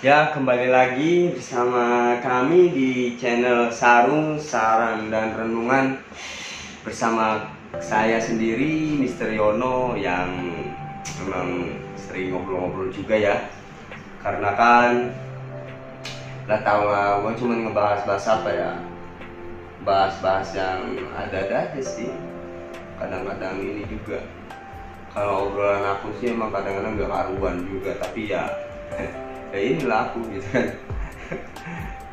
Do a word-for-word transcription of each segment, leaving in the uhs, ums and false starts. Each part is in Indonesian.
Ya, kembali lagi bersama kami di channel Sarung, Saran, dan Renungan. Bersama saya sendiri, Mister Yono, yang memang sering ngobrol-ngobrol juga ya. Karena kan, gak tau lah, gue cuma ngebahas-bahas apa ya, bahas-bahas yang ada-ada aja sih. Kadang-kadang ini juga, kalau obrolan aku sih emang kadang-kadang gak karuan juga, tapi ya ya inilah aku gitu kan.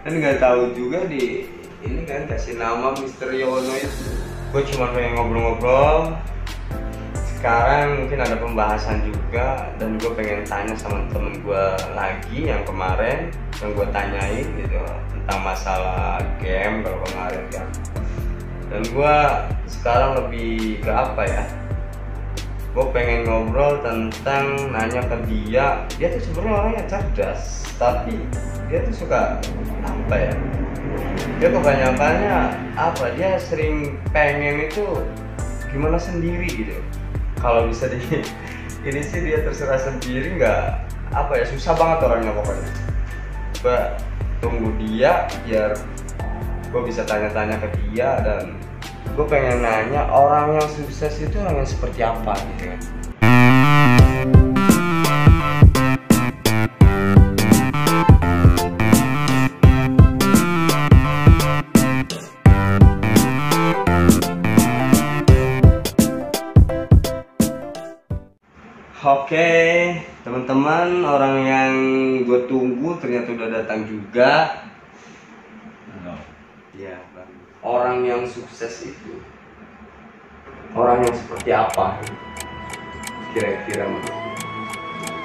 Kan nggak tahu juga di ini kan kasih nama Mister Yono itu. Gue cuma pengen ngobrol-ngobrol. Sekarang mungkin ada pembahasan juga, dan gue pengen tanya sama temen gue lagi yang kemarin yang gue tanyain gitu tentang masalah game kalau kemarin kan. Dan gue sekarang lebih ke apa ya? Gue pengen ngobrol tentang nanya ke dia. Dia tuh sebenarnya orangnya cerdas, tapi dia tuh suka apa ya? Dia kebanyakannya apa? Dia sering pengen itu gimana sendiri gitu. Kalau bisa di ini sih dia terserah sendiri, nggak apa ya? Susah banget orangnya pokoknya. Gue tunggu dia biar gue bisa tanya-tanya ke dia, dan gue pengen nanya orang yang sukses itu orang yang seperti apa gitu kan. Oke teman-teman, orang yang gue tunggu ternyata udah datang juga. Ya, orang yang sukses itu orang yang seperti apa kira-kira menurut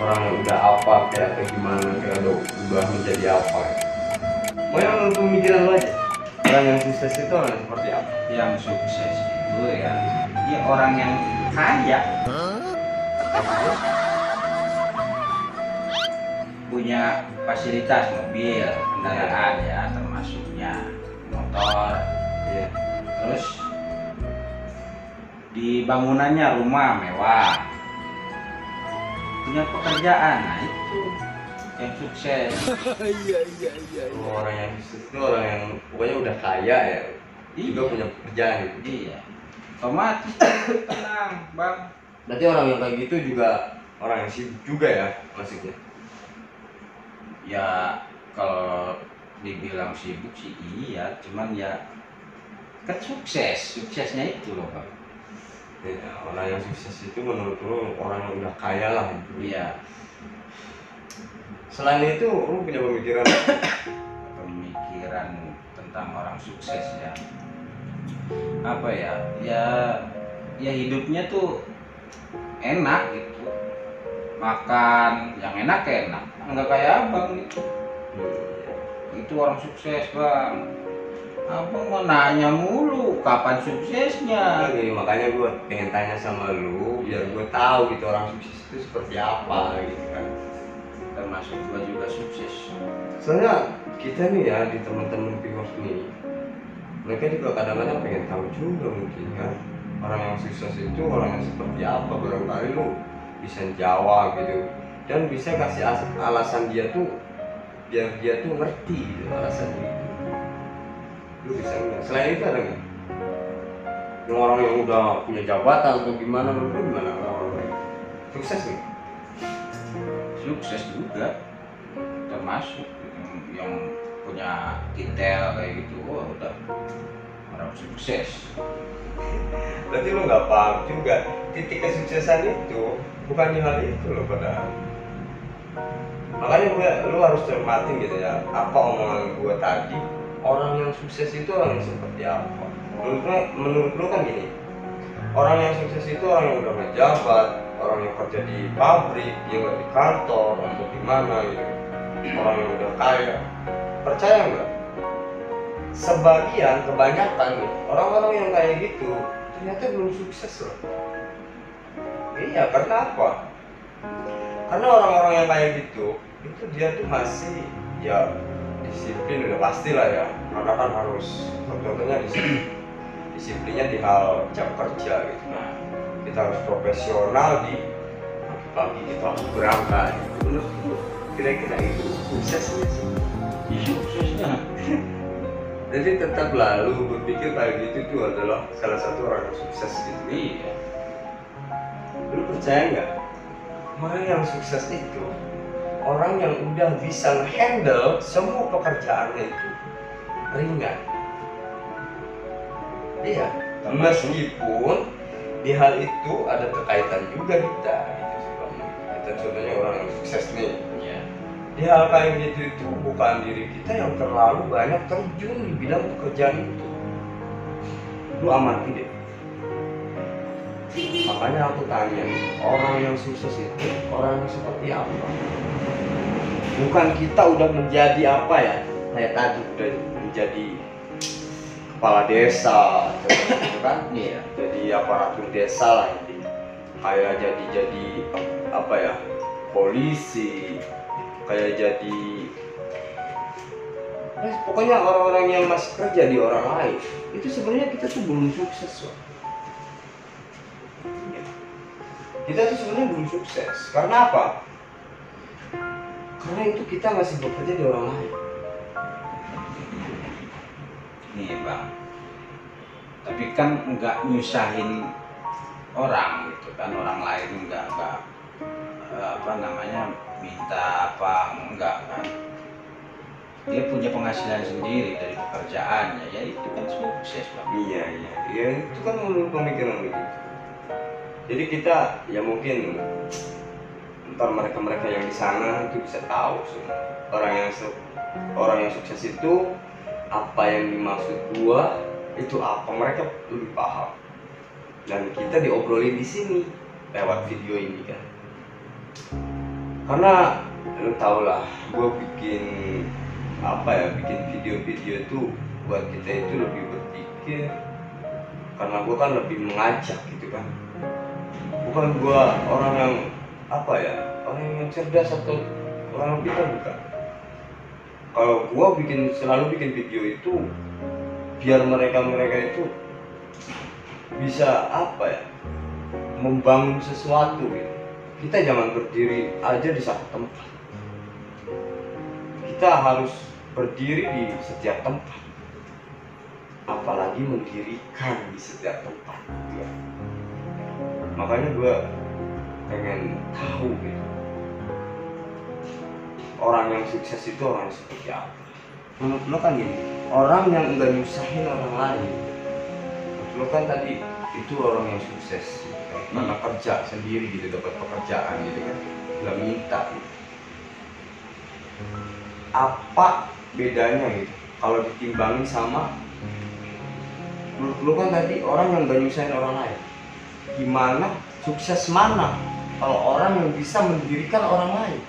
orang yang udah apa, kira-kira gimana, kira-kira udah menjadi apa. Mau yang pemikiran lo aja, orang yang sukses itu orang yang seperti apa? Yang sukses itu ya dia orang yang kaya, punya fasilitas mobil, kendaraan ya termasuknya motor, yeah. Terus di bangunannya rumah mewah, punya pekerjaan, nah itu yang sukses. Iya iya iya. Orang yang sukses itu orang yang pokoknya udah kaya ya, iya. Juga punya pekerjaan gitu. Iya. Otomatis tenang bang. Berarti orang yang kayak gitu juga orang yang sibuk juga ya maksudnya? Ya kalau dibilang sibuk sih iya, cuman ya kan sukses, suksesnya itu loh bang. Ya, orang yang sukses itu menurut lo orang yang udah kaya lah gitu. Iya. Selain itu lo punya pemikiran pemikiran tentang orang sukses ya apa ya, ya ya hidupnya tuh enak gitu, makan yang enak enak nggak kayak abang gitu. Hmm. Itu orang sukses bang. Abang mau nanya mulu kapan suksesnya. Oke, makanya gue pengen tanya sama lu biar gue tahu gitu orang sukses itu seperti apa gitu kan. Termasuk gue juga sukses. Soalnya kita nih ya di teman-teman viewers nih, mereka juga kadang-kadang pengen tahu juga mungkin kan orang yang sukses itu orang yang seperti apa. Barangkali lu bisa jawab gitu dan bisa kasih alasan dia tuh biar dia tuh ngerti gitu alasannya. Lu bisa nggak? Selain itu ada nggak? Yang orang yang udah punya jabatan atau gimana, lu gimana orang-orang sukses nih? Sukses juga termasuk yang, yang punya detail kayak gitu, oh udah orang sukses. Berarti lu nggak paham juga titik kesuksesan itu bukan di hal itu loh padahal. Makanya gue, lu harus cermatin gitu ya apa omongan gue tadi, orang yang sukses itu orang yang seperti apa. Menurut lu, menurut lu kan gini, orang yang sukses itu orang yang udah ngejabat, orang yang kerja di pabrik, yang di kantor atau di mana gitu, orang yang udah kaya. Percaya nggak? Sebagian kebanyakan gitu, orang-orang yang kayak gitu ternyata belum sukses loh. Iya, karena apa? Karena orang-orang yang kayak gitu itu dia tuh masih ya disiplin udah pasti lah ya, karena kan harus contohnya disiplin, disiplinnya di hal jam kerja gitu. Nah, kita harus profesional di pagi-pagi kita harus berangkat gitu. Menurut kira-kira itu suksesnya sih. Ya, suksesnya. Jadi tetap lalu berpikir bahwa itu tuh adalah salah satu orang yang sukses gitu. Iya. Lu percaya nggak? Orang yang sukses itu orang yang udah bisa handle semua pekerjaannya itu ringan. Iya. Meskipun di hal itu ada terkaitan juga kita. Kita contohnya orang yang sukses nih. Iya. Di hal kayak gitu itu bukan diri kita yang terlalu banyak terjun di bidang pekerjaan itu. Lu amati deh. Makanya aku tanya, orang yang sukses itu orang yang seperti apa? Bukan kita udah menjadi apa ya? Kayak tadi udah menjadi kepala desa, gitu kan? Iya. Jadi aparatur desa lah ini. Kayak jadi jadi apa ya? Polisi. Kayak jadi. Nah, pokoknya orang-orang yang masih kerja di orang lain itu sebenarnya kita tuh belum sukses loh. Kita tuh sebenarnya belum sukses. Karena apa? Karena itu kita masih bekerja di orang lain. Nih bang, tapi kan nggak nyusahin orang gitu kan, orang lain nggak nggak apa namanya minta apa enggak kan? Dia punya penghasilan sendiri dari pekerjaannya, ya itu kan sukses bang. Iya iya, ya, itu kan menurut pemikiran begitu. Jadi kita ya mungkin ntar mereka-mereka yang di sana itu bisa tahu semua orang yang orang yang sukses itu apa yang dimaksud gua itu apa, mereka lebih paham. Dan kita diobrolin di sini lewat video ini kan. Karena lu tau lah, gua bikin apa ya, bikin video-video tuh buat kita itu lebih berpikir. Karena gua kan lebih mengajak gitu kan. Bukan gua orang yang apa ya, orang yang cerdas atau orang yang pintar, bukan. Kalau gua bikin selalu bikin video itu biar mereka-mereka itu bisa apa ya, membangun sesuatu gitu. Kita jangan berdiri aja di satu tempat, kita harus berdiri di setiap tempat, apalagi mendirikan di setiap tempat gitu ya. Makanya gue pengen tahu gitu, orang yang sukses itu orang yang seperti apa. Menurut lo kan gini, orang yang nggak nyusahin orang lain, menurut lo kan tadi itu orang yang sukses gitu, karena hmm. kerja sendiri gitu, dapat pekerjaan gitu kan, nggak minta gitu. Apa bedanya gitu kalau ditimbangin sama, menurut lo kan tadi orang yang nggak nyusahin orang lain, gimana sukses mana kalau orang yang bisa mendirikan orang lain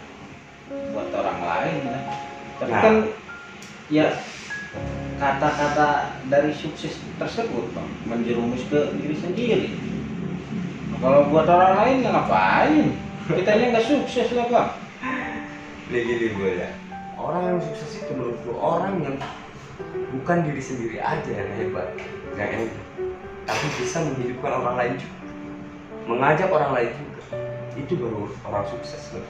buat orang lain ya. Tapi nah, kan ya kata-kata dari sukses tersebut bang menjerumus ke diri sendiri. Kalau buat orang lain ya ngapain? Kitanya nggak sukses lah bang. Gini gue ya, orang yang sukses itu menurut gue orang yang bukan diri sendiri aja yang hebat, yang hebat, tapi bisa menghidupkan orang lain juga, mengajak orang lain juga, itu baru orang sukses loh.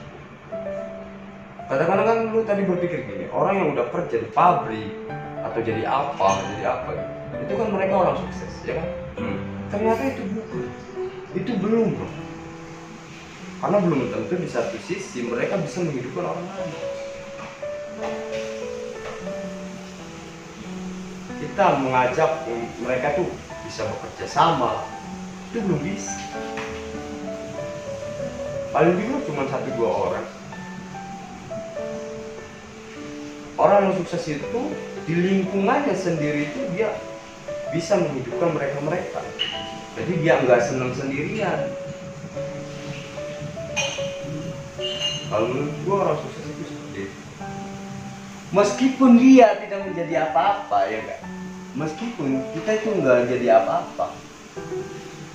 Kadang-kadang kan lu tadi berpikir gini, orang yang udah kerja di pabrik atau jadi apa, jadi apa itu kan mereka orang sukses ya kan? Hmm. Ternyata itu bukan, itu belum bro. Karena belum tentu di satu sisi mereka bisa menghidupkan orang lain. Kita mengajak mereka tuh bisa bekerja sama, itu belum bisa. Paling bingung cuma satu dua orang. Orang yang sukses itu di lingkungannya sendiri itu dia bisa menghidupkan mereka-mereka. Jadi dia nggak senang sendirian. Kalau menurut gua orang sukses itu seperti itu. Meskipun dia tidak menjadi apa-apa ya nggak. Meskipun kita itu nggak jadi apa-apa,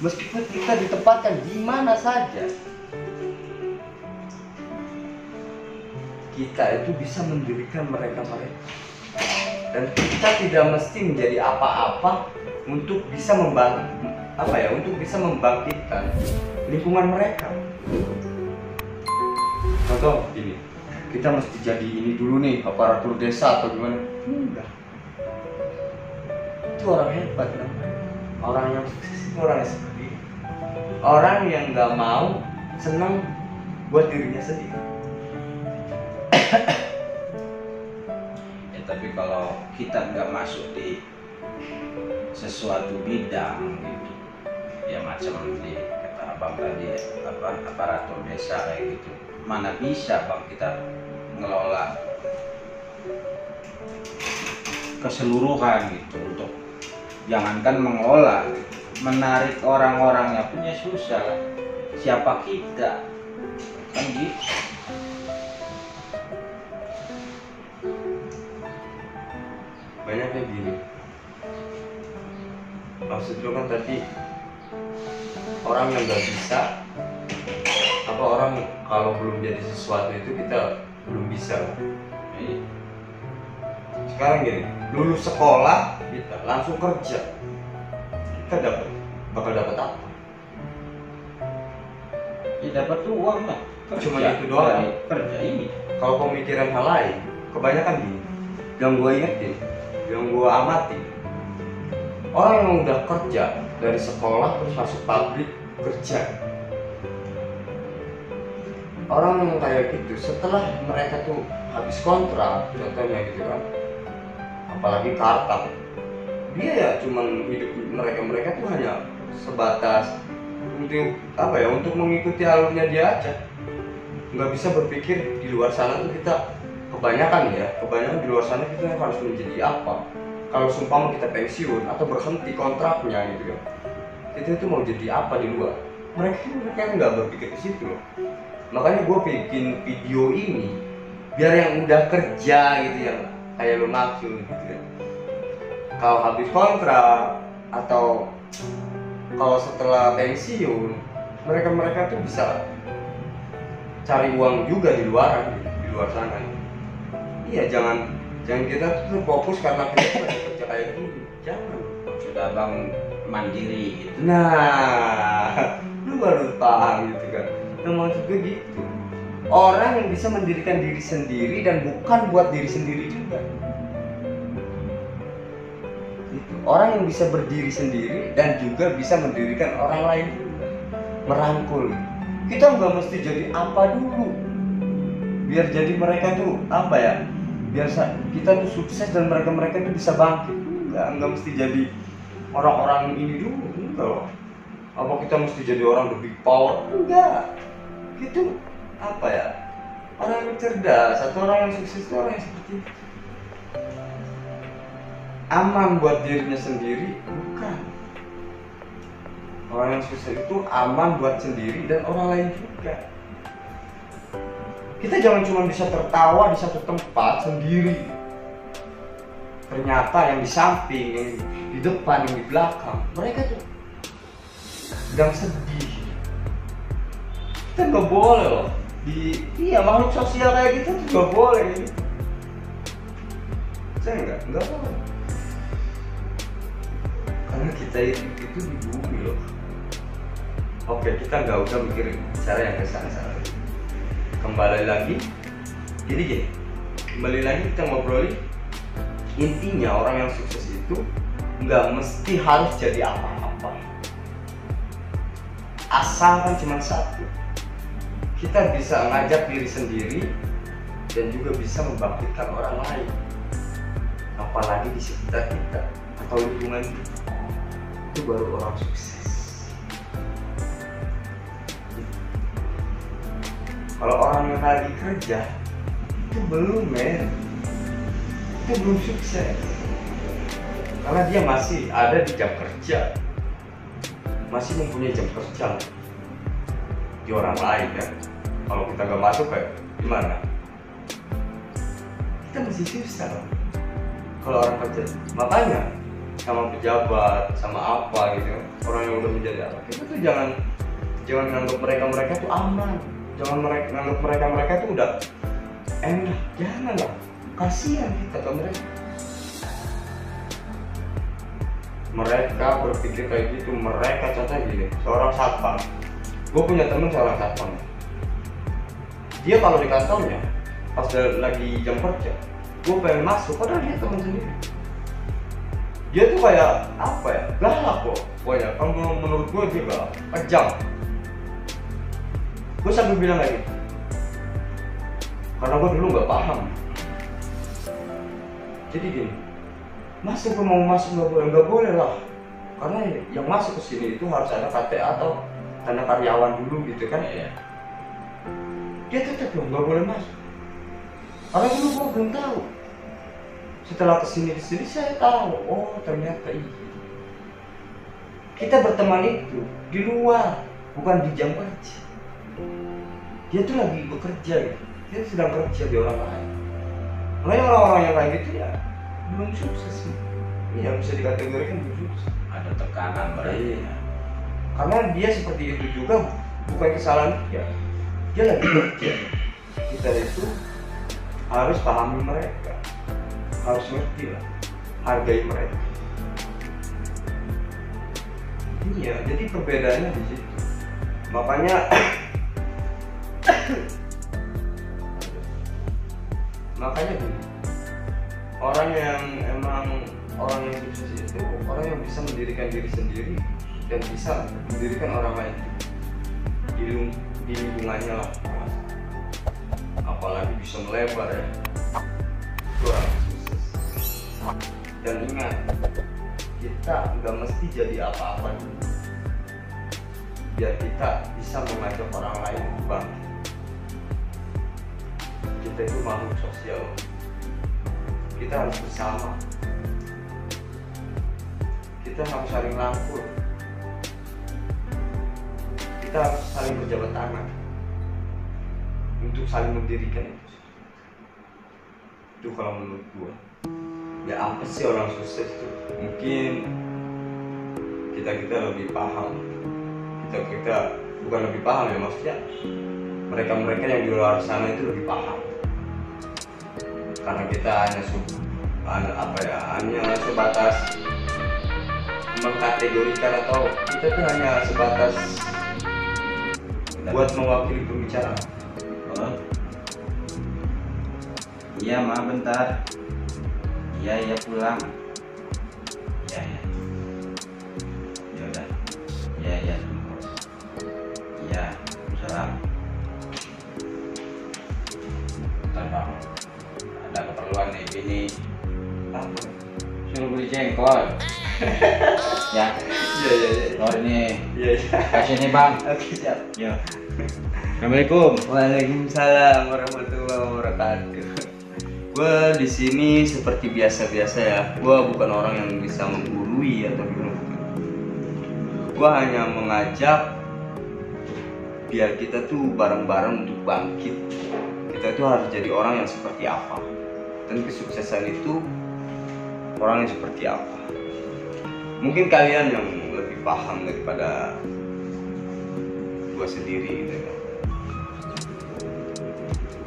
meskipun kita ditempatkan di mana saja, kita itu bisa mendirikan mereka-mereka. Dan kita tidak mesti menjadi apa-apa untuk bisa membang apa ya, untuk bisa membangkitkan lingkungan mereka. Contoh gini, kita mesti jadi ini dulu nih, aparatur desa atau gimana. Enggak, itu orang hebat namanya, orang yang sukses itu orang yang seperti itu, orang yang nggak mau senang buat dirinya sendiri. Ya tapi kalau kita nggak masuk di sesuatu bidang gitu ya, macam di kata abang tadi apa, aparatur desa kayak gitu, mana bisa bang kita ngelola keseluruhan gitu. Untuk jangankan mengelola, menarik orang-orangnya punya susah, siapa kita kan gitu. Banyak kayak gini, maksud lo kan tadi orang yang nggak bisa apa, orang kalau belum jadi sesuatu itu kita belum bisa. Sekarang gini, lulus sekolah kita langsung kerja, kita dapat bakal dapat apa? Ya dapat uang lah, cuma itu doang ya, kerja ini. Kalau pemikiran hal lain kebanyakan gini, yang gue ingetin, yang gue amati, orang yang udah kerja dari sekolah terus masuk pabrik kerja, orang yang kayak gitu setelah mereka tuh habis kontrak contohnya gitu kan, apalagi kartap, dia ya cuman hidup mereka mereka tuh hanya sebatas untuk apa ya, untuk mengikuti alurnya dia aja, nggak bisa berpikir di luar sana tuh. Kita kebanyakan ya, kebanyakan di luar sana kita harus menjadi apa, kalau sumpah kita pensiun atau berhenti kontraknya gitu kan, kita itu mau jadi apa di luar. Mereka mereka nggak berpikir ke situ loh. Makanya gue bikin video ini biar yang udah kerja gitu ya, kayak lo maksud gitu kan, kalau habis kontrak atau kalau setelah pensiun mereka mereka tuh bisa cari uang juga di luar gitu, di luar sana. Iya, jangan jangan kita tuh fokus karena kita kerja kayak gitu, jangan. Sudah bang mandiri gitu. Nah, lu baru paham gitu kan. Nah, maksud gue gitu. Orang yang bisa mendirikan diri sendiri dan bukan buat diri sendiri juga. Gitu. Orang yang bisa berdiri sendiri dan juga bisa mendirikan orang lain juga. Merangkul. Kita nggak mesti jadi apa dulu. Biar jadi mereka tuh apa ya? Biar kita tuh sukses dan mereka-mereka tuh bisa bangkit. Enggak, enggak mesti jadi orang-orang ini dulu, enggak loh. Apa kita mesti jadi orang the big power? Enggak. Gitu apa ya? Orang yang cerdas, satu orang yang sukses itu orang yang seperti itu. Aman buat dirinya sendiri, bukan. Orang yang sukses itu aman buat sendiri dan orang lain juga. Kita jangan cuma bisa tertawa di satu tempat sendiri. Ternyata yang di samping, yang di depan, yang di belakang, mereka tuh sedang sedih. Kita nggak boleh loh. Di iya makhluk sosial kayak gitu tuh nggak boleh. Saya nggak nggak boleh. Karena kita itu, itu di bumi loh. Oke, kita nggak usah mikirin cara yang kesana-sana. Kembali lagi, jadi gini, kembali lagi kita ngobrolin, intinya orang yang sukses itu nggak mesti harus jadi apa-apa, asal kan cuma satu, kita bisa ngajak diri sendiri dan juga bisa membangkitkan orang lain, apalagi di sekitar kita atau lingkungan kita, itu baru orang sukses. Kalau orang yang lagi kerja itu belum men, itu belum sukses, karena dia masih ada di jam kerja, masih mempunyai jam kerja di orang lain kan. Kalau kita gak masuk kayak gimana? Kita masih susah kalau orang kerja. Makanya sama pejabat, sama apa gitu, orang yang udah menjadi apa, kita tuh jangan jangan menganggap mereka mereka tuh aman. Jangan menganggap mereka-mereka itu udah enak, jangan lah, kasihan kita ke mereka. Mereka berpikir kayak gitu, mereka contohnya gini, seorang satpam. Gue punya temen seorang satpam. Dia kalau di kantornya, pas lagi jam kerja gue pengen masuk, padahal dia temen sendiri. Dia tuh kayak apa ya, galak kok pokoknya, kalau menurut gue dia galak, kejam. Gue sambil bilang lagi karena gue dulu nggak paham. Jadi gini, masuk gue mau masuk nggak boleh, nggak boleh lah, karena yang masuk ke sini itu harus ada K T A atau tanda karyawan dulu gitu kan ya. Dia tetap dong nggak boleh masuk. Karena dulu gue belum tahu. Setelah kesini di sini saya tahu, oh ternyata iya. Kita berteman itu di luar, bukan di jam kerja. Dia tuh lagi bekerja gitu. Dia sedang kerja di orang lain. Makanya orang-orang yang kayak gitu ya belum sukses sih. Iya bisa dikategorikan belum sukses. Ada tekanan berarti. Iya. Karena dia seperti itu juga bukan kesalahan dia. Dia lagi kerja. Kita itu harus pahami mereka, harus ngerti lah, hargai mereka. Iya, jadi perbedaannya di situ. Makanya makanya gini, orang yang emang orang yang sukses itu orang yang bisa mendirikan diri sendiri dan bisa mendirikan orang lain di, di lingkungannya lah, apalagi bisa melebar ya. Orang sukses. Dan ingat, kita nggak mesti jadi apa-apa dulu biar kita bisa mengajak orang lain bangkit. Kita itu makhluk sosial, kita harus bersama, kita harus saling rangkul, kita harus saling berjabat tangan untuk saling mendirikan itu. Itu kalau menurut gua. Ya apa sih orang sukses itu? Mungkin kita-kita lebih paham. Kita-kita bukan lebih paham ya, maksudnya mereka-mereka yang di luar sana itu lebih paham. Karena kita hanya sub, apa ya, hanya sebatas mengkategorikan atau kita tuh hanya sebatas buat mewakili pembicaraan. Iya ma bentar. Iya iya pulang. Iya iya. Ya udah. Iya iya tunggu. Iya salam. Bentar bang. Ada keperluan nih ini. Apa? Suruh beli jengkol. Ya. Iya iya iya. Keluar nih. Iya iya. Kasih nih bang. Oke siap. Yo. Assalamualaikum. Waalaikumsalam warahmatullahi wabarakatuh. Gue di sini seperti biasa-biasa ya. Gue bukan orang yang bisa menggurui atau gimana. Gue hanya mengajak biar kita tuh bareng-bareng untuk bangkit. Kita tuh harus jadi orang yang seperti apa. Dan kesuksesan itu orang yang seperti apa. Mungkin kalian yang lebih paham daripada gue sendiri gitu ya.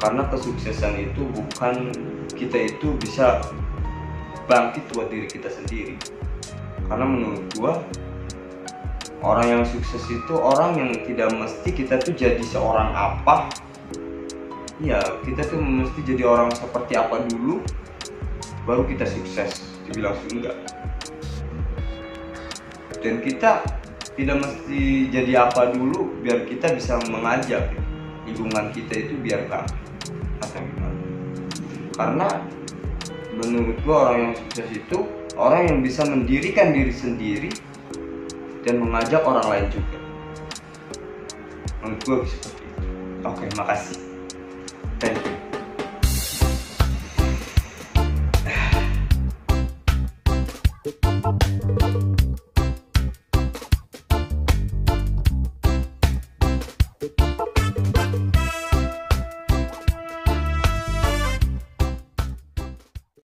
Karena kesuksesan itu bukan kita itu bisa bangkit buat diri kita sendiri. Karena menurut gua orang yang sukses itu orang yang tidak mesti kita tuh jadi seorang apa. Ya kita tuh mesti jadi orang seperti apa dulu baru kita sukses, dibilang enggak. Dan kita tidak mesti jadi apa dulu biar kita bisa mengajak lingkungan kita itu biar bangkit. Karena menurut gue orang yang sukses itu orang yang bisa mendirikan diri sendiri dan mengajak orang lain juga. Menurut gue seperti itu. Oke, makasih. Thank you.